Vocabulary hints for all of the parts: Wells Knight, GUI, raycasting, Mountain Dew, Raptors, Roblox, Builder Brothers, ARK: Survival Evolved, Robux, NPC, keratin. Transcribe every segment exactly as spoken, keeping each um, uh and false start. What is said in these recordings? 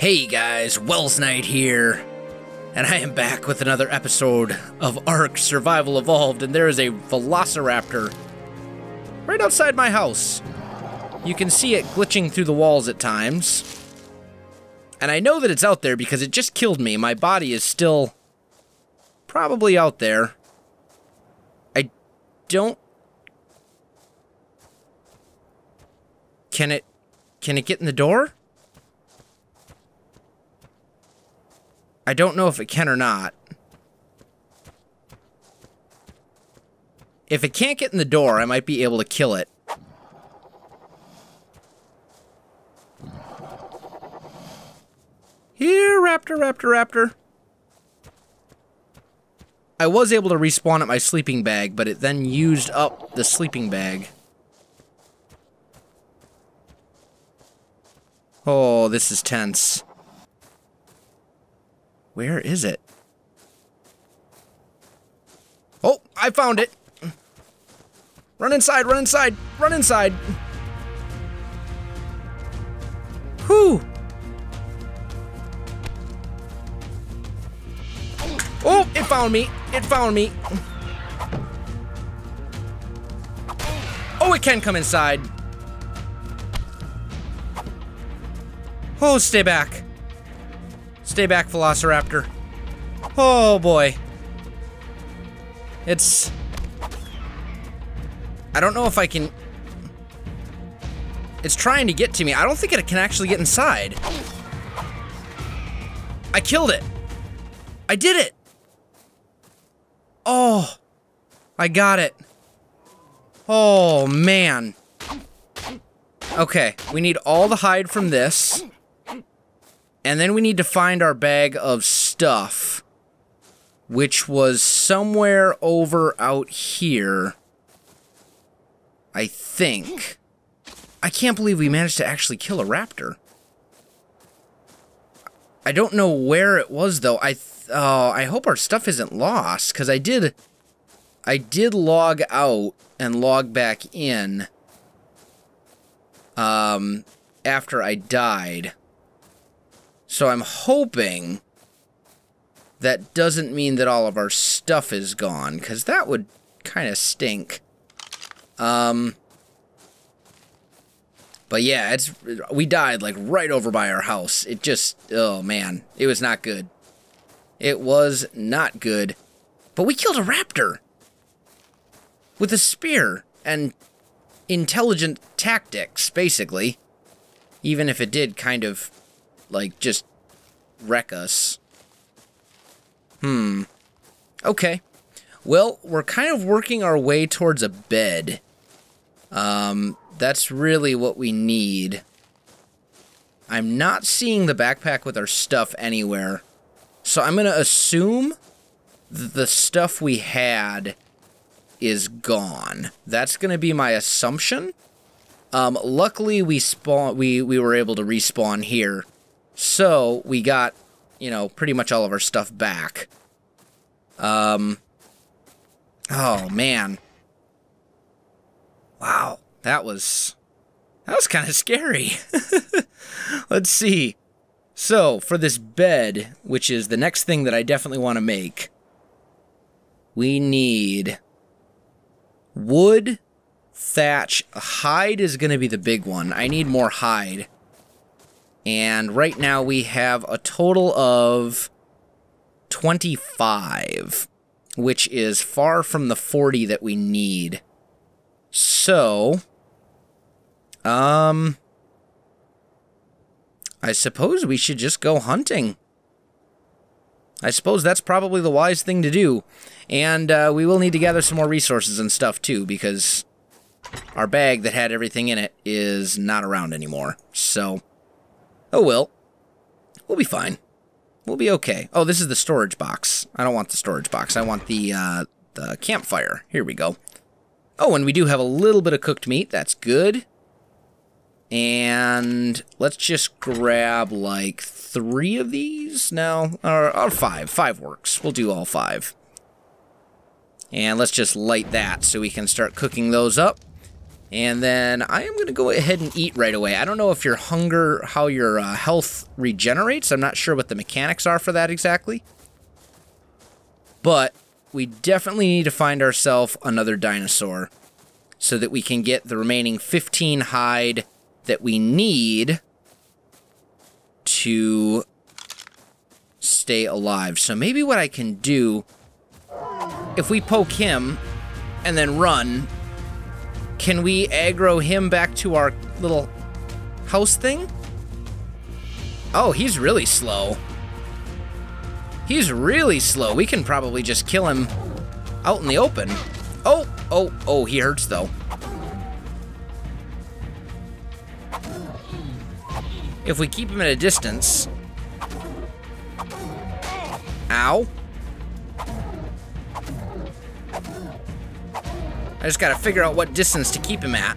Hey guys, Wells Knight here, and I am back with another episode of ARK: Survival Evolved, and there is a velociraptor right outside my house. You can see it glitching through the walls at times, and I know that it's out there because it just killed me. My body is still probably out there. I don't... Can it... Can it get in the door? I don't know if it can or not. If it can't get in the door, I might be able to kill it. Here, raptor, raptor, raptor. I was able to respawn at my sleeping bag, but it then used up the sleeping bag. Oh, this is tense. Where is it? Oh, I found it. Run inside, run inside, run inside. Whew. Oh, it found me. It found me. Oh, it can come inside. Oh, stay back. Stay back, velociraptor. Oh boy. It's... I don't know if I can... It's trying to get to me. I don't think it can actually get inside. I killed it. I did it. Oh. I got it. Oh, man. Okay, we need all the hide from this. And then we need to find our bag of stuff, which was somewhere over out here, I think. I can't believe we managed to actually kill a raptor. I don't know where it was, though. I th oh, I hope our stuff isn't lost, because I did, I did log out and log back in um, after I died. So I'm hoping that doesn't mean that all of our stuff is gone, because that would kind of stink. Um, but yeah, it's we died like right over by our house. It just, oh man, it was not good. It was not good. But we killed a raptor with a spear and intelligent tactics, basically. Even if it did kind of... like, just wreck us. Hmm. Okay. Well, we're kind of working our way towards a bed. Um, that's really what we need. I'm not seeing the backpack with our stuff anywhere. So I'm going to assume the stuff we had is gone. That's going to be my assumption. Um, luckily, we spawn, we, we were able to respawn here. So, we got, you know, pretty much all of our stuff back. Um, oh, man. Wow, that was, that was kind of scary. Let's see. So, for this bed, which is the next thing that I definitely want to make, we need wood, thatch. Hide is going to be the big one. I need more hide. And right now we have a total of twenty-five, which is far from the forty that we need. So, um, I suppose we should just go hunting. I suppose that's probably the wise thing to do. And uh, we will need to gather some more resources and stuff too, because our bag that had everything in it is not around anymore. So... oh, well. We'll be fine. We'll be okay. Oh, this is the storage box. I don't want the storage box. I want the, uh, the campfire. Here we go. Oh, and we do have a little bit of cooked meat. That's good. And let's just grab, like, three of these now. Or, or five. Five works. We'll do all five. And let's just light that so we can start cooking those up. And then I am going to go ahead and eat right away. I don't know if your hunger, how your uh, health regenerates. I'm not sure what the mechanics are for that exactly. But we definitely need to find ourselves another dinosaur so that we can get the remaining fifteen hide that we need to stay alive. So maybe what I can do, if we poke him and then run, can we aggro him back to our little house thing? Oh, he's really slow. He's really slow. We can probably just kill him out in the open. Oh, oh, oh, he hurts though. If we keep him at a distance. Ow. I just gotta figure out what distance to keep him at.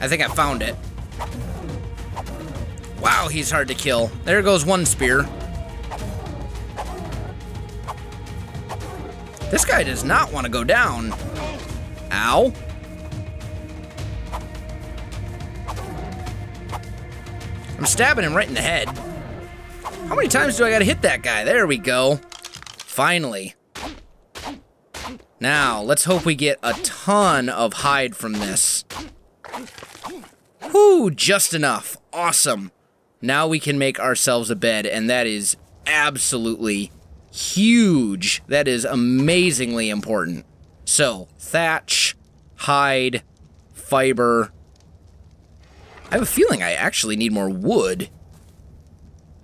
I think I found it. Wow, he's hard to kill. There goes one spear. This guy does not want to go down. Ow. I'm stabbing him right in the head. How many times do I gotta hit that guy? There we go. Finally. Now, let's hope we get a ton of hide from this. Whoo, just enough. Awesome. Now we can make ourselves a bed, and that is absolutely huge. That is amazingly important. So, thatch, hide, fiber. I have a feeling I actually need more wood.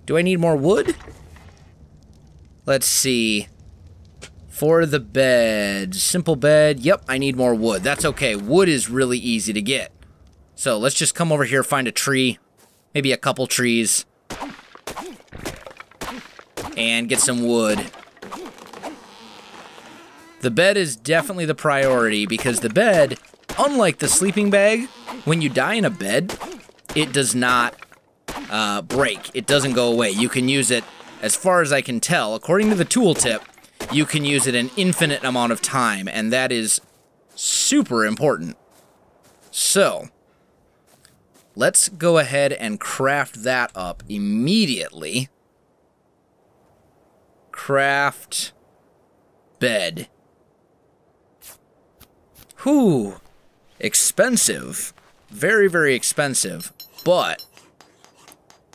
Do I need more wood? Let's see. For the bed, simple bed, yep, I need more wood. That's okay, wood is really easy to get. So let's just come over here, find a tree, maybe a couple trees, and get some wood. The bed is definitely the priority because the bed, unlike the sleeping bag, when you die in a bed, it does not uh, break. It doesn't go away. You can use it, as far as I can tell, according to the tooltip, you can use it an infinite amount of time, and that is super important. So, let's go ahead and craft that up immediately. Craft bed. Whew. Expensive. Very, very expensive, but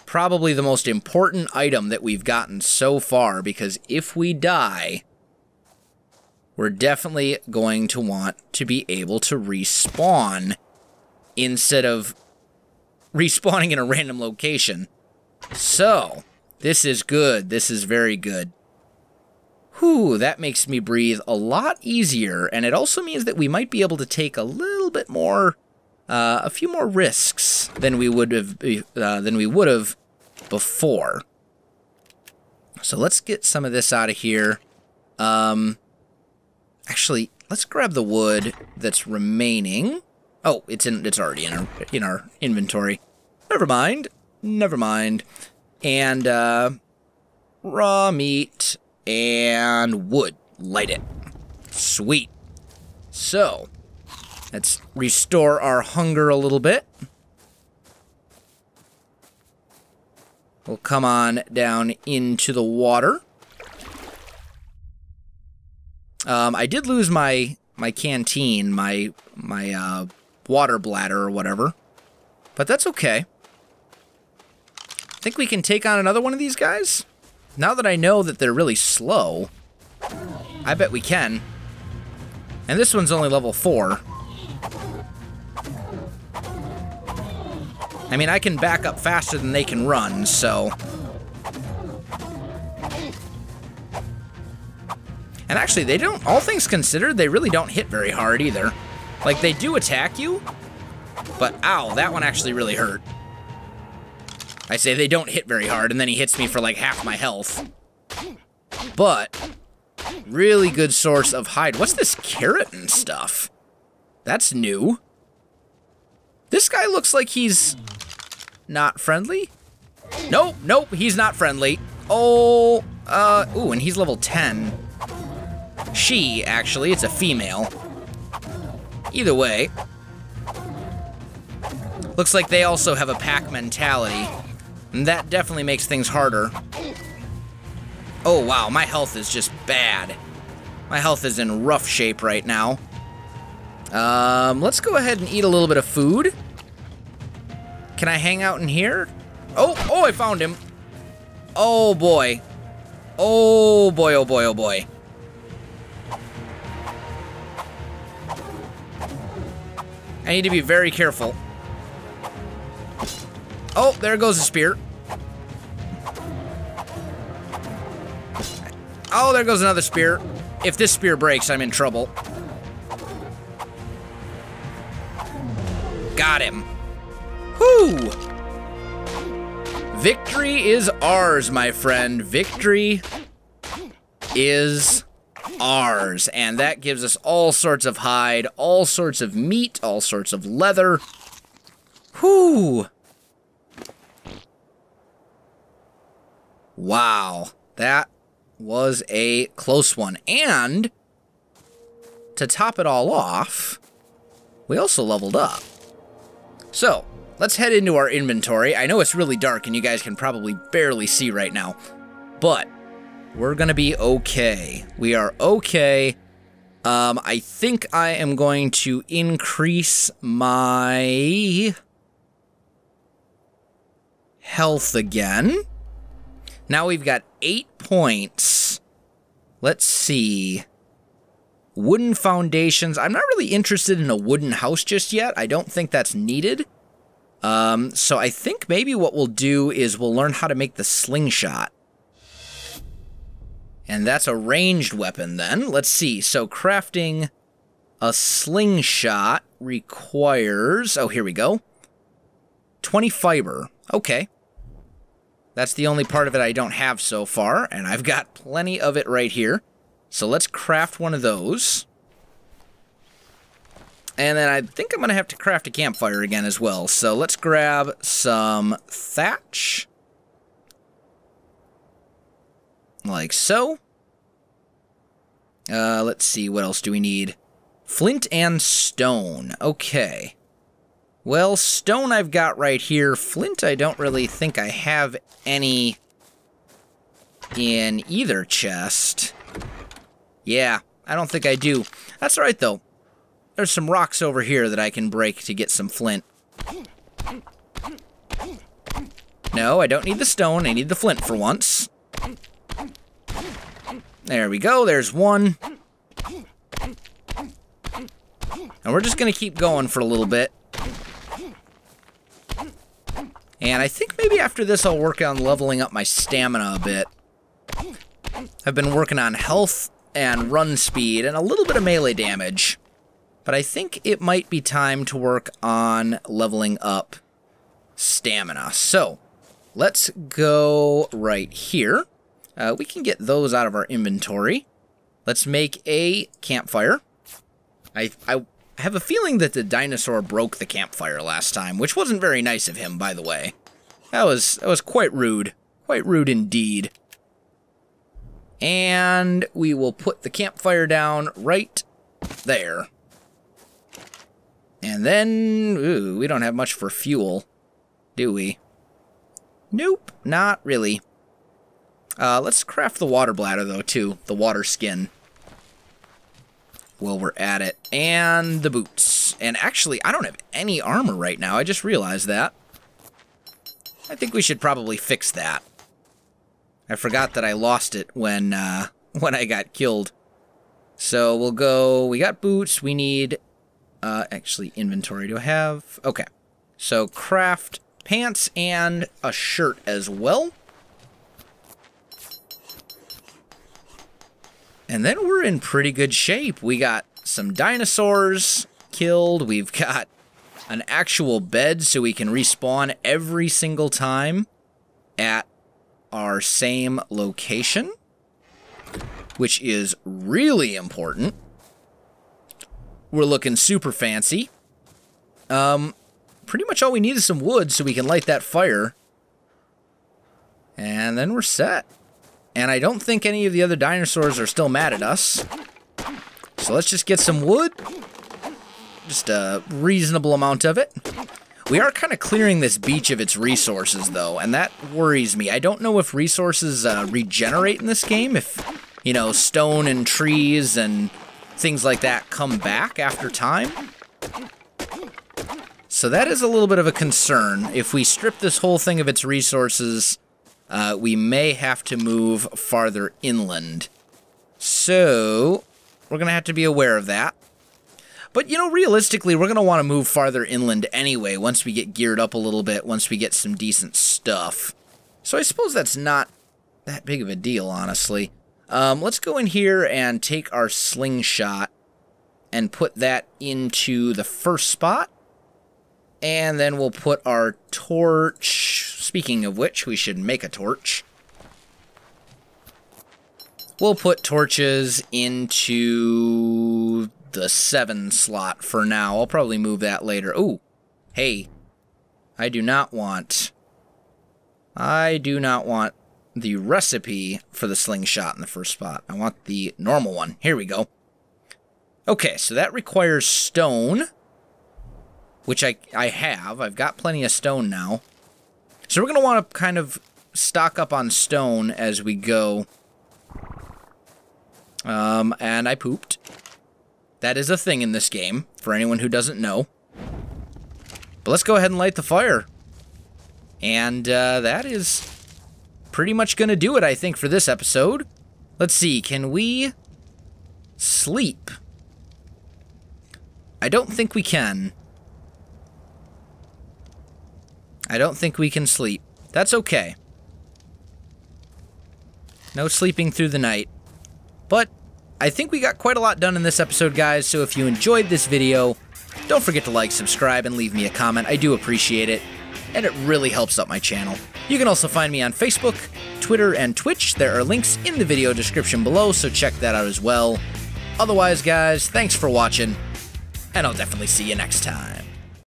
probably the most important item that we've gotten so far, because if we die, we're definitely going to want to be able to respawn instead of respawning in a random location. So, this is good. This is very good. Whew, that makes me breathe a lot easier, and it also means that we might be able to take a little bit more... Uh, a few more risks than we would have uh, than we would have before. So let's get some of this out of here. Um, actually, let's grab the wood that's remaining. Oh, it's in it's already in our in our inventory. Never mind. Never mind. And uh, raw meat and wood. Light it. Sweet. So. Let's restore our hunger a little bit. We'll come on down into the water. Um, I did lose my my canteen, my my uh, water bladder or whatever, but that's okay. I think we can take on another one of these guys. Now that I know that they're really slow, I bet we can. And this one's only level four. I mean, I can back up faster than they can run, so... And actually, they don't... All things considered, they really don't hit very hard, either. Like, they do attack you, but ow, that one actually really hurt. I say they don't hit very hard, and then he hits me for, like, half my health. But, really good source of hide. What's this keratin stuff? That's new. This guy looks like he's... not friendly? Nope, nope, he's not friendly. Oh, uh, ooh, and he's level ten. She, actually, it's a female. Either way, looks like they also have a pack mentality, and that definitely makes things harder. Oh wow, my health is just bad. My health is in rough shape right now. Um, let's go ahead and eat a little bit of food. Can I hang out in here? Oh, oh, I found him. Oh boy. Oh boy, oh boy, oh boy. I need to be very careful. Oh, there goes a spear. Oh, there goes another spear. If this spear breaks, I'm in trouble. Got him. Whoo! Victory is ours, my friend. Victory is ours. And that gives us all sorts of hide, all sorts of meat, all sorts of leather. Whoo! Wow. That was a close one. And to top it all off, we also leveled up. So, let's head into our inventory. I know it's really dark and you guys can probably barely see right now, but we're gonna be okay. We are okay. Um, I think I am going to increase my health again. Now we've got eight points. Let's see. Wooden foundations. I'm not really interested in a wooden house just yet. I don't think that's needed. Um, so I think maybe what we'll do is we'll learn how to make the slingshot. And that's a ranged weapon then. Let's see. So crafting a slingshot requires... Oh, here we go. twenty fiber. Okay. That's the only part of it I don't have so far. And I've got plenty of it right here. So let's craft one of those. And then I think I'm going to have to craft a campfire again as well. So let's grab some thatch. Like so. Uh, let's see, what else do we need? Flint and stone. Okay. Well, stone I've got right here. Flint I don't really think I have any in either chest. Yeah, I don't think I do. That's all right, though. There's some rocks over here that I can break to get some flint. No, I don't need the stone. I need the flint for once. There we go. There's one. And we're just going to keep going for a little bit. And I think maybe after this I'll work on leveling up my stamina a bit. I've been working on health and run speed, and a little bit of melee damage. But I think it might be time to work on leveling up stamina. So, let's go right here. Uh, we can get those out of our inventory. Let's make a campfire. I, I have a feeling that the dinosaur broke the campfire last time, which wasn't very nice of him, by the way. That was, that was quite rude. Quite rude indeed. And we will put the campfire down right there. And then, ooh, we don't have much for fuel, do we? Nope, not really. Uh, let's craft the water bladder, though, too. The water skin. While we're at it. And the boots. And actually, I don't have any armor right now. I just realized that. I think we should probably fix that. I forgot that I lost it when uh, when I got killed. So we'll go, we got boots, we need, uh, actually inventory do I have? Okay, so craft pants and a shirt as well. And then we're in pretty good shape. We got some dinosaurs killed, we've got an actual bed so we can respawn every single time at our same location, which is really important. We're looking super fancy. Um, pretty much all we need is some wood so we can light that fire. And then we're set. And I don't think any of the other dinosaurs are still mad at us. So let's just get some wood. Just a reasonable amount of it. We are kind of clearing this beach of its resources, though, and that worries me. I don't know if resources uh, regenerate in this game, if, you know, stone and trees and things like that come back after time. So that is a little bit of a concern. If we strip this whole thing of its resources, uh, we may have to move farther inland. So we're going to have to be aware of that. But, you know, realistically, we're going to want to move farther inland anyway once we get geared up a little bit, once we get some decent stuff. So I suppose that's not that big of a deal, honestly. Um, let's go in here and take our slingshot and put that into the first spot. And then we'll put our torch, speaking of which, we should make a torch. We'll put torches into the seven slot for now. I'll probably move that later. Ooh, hey, I do not want, I do not want the recipe for the slingshot in the first spot. I want the normal one. Here we go. Okay, so that requires stone, which I, I have. I've got plenty of stone now. So we're going to want to kind of stock up on stone as we go. Um, and I pooped. That is a thing in this game, for anyone who doesn't know. But let's go ahead and light the fire. And uh, that is pretty much going to do it, I think, for this episode. Let's see, can we sleep? I don't think we can. I don't think we can sleep. That's okay. No sleeping through the night. But I think we got quite a lot done in this episode, guys, so if you enjoyed this video, don't forget to like, subscribe, and leave me a comment. I do appreciate it, and it really helps out my channel. You can also find me on Facebook, Twitter, and Twitch. There are links in the video description below, so check that out as well. Otherwise, guys, thanks for watching, and I'll definitely see you next time.